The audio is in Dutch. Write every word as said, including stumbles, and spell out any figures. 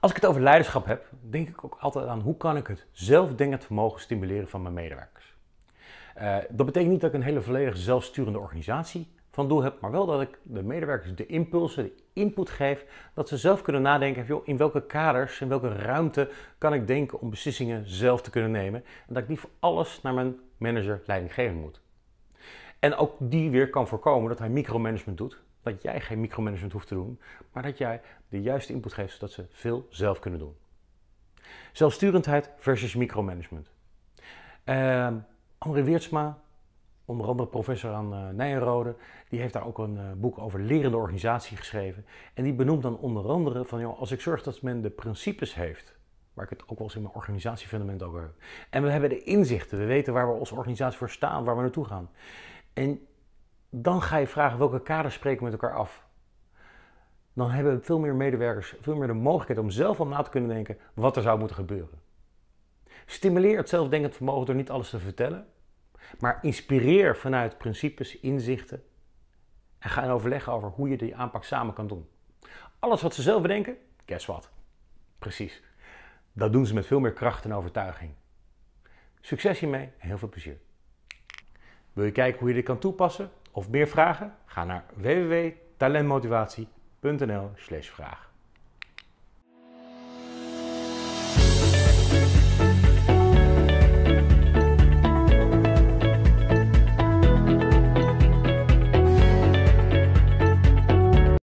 Als ik het over leiderschap heb, denk ik ook altijd aan hoe kan ik het zelfdenkend vermogen stimuleren van mijn medewerkers. Uh, dat betekent niet dat ik een hele volledige zelfsturende organisatie van doel heb, maar wel dat ik de medewerkers de impulsen, de input geef, dat ze zelf kunnen nadenken van, joh, in welke kaders, in welke ruimte kan ik denken om beslissingen zelf te kunnen nemen en dat ik niet voor alles naar mijn manager leidinggevend moet. En ook die weer kan voorkomen dat hij micromanagement doet, dat jij geen micromanagement hoeft te doen, maar dat jij de juiste input geeft zodat ze veel zelf kunnen doen. Zelfsturendheid versus micromanagement. Uh, André Weertsma, onder andere professor aan uh, Nijenrode, die heeft daar ook een uh, boek over lerende organisatie geschreven. En die benoemt dan onder andere van, joh, als ik zorg dat men de principes heeft, waar ik het ook wel eens in mijn organisatiefundament over heb. En we hebben de inzichten, we weten waar we als organisatie voor staan, waar we naartoe gaan. En dan ga je vragen welke kaders spreken we met elkaar af. Dan hebben veel meer medewerkers veel meer de mogelijkheid om zelf om na te kunnen denken wat er zou moeten gebeuren. Stimuleer het zelfdenkend vermogen door niet alles te vertellen, maar inspireer vanuit principes, inzichten en ga in overleg over hoe je die aanpak samen kan doen. Alles wat ze zelf bedenken, guess what? Precies. Dat doen ze met veel meer kracht en overtuiging. Succes hiermee en heel veel plezier. Wil je kijken hoe je dit kan toepassen of meer vragen? Ga naar w w w punt talentmotivatie punt n l slash vraag.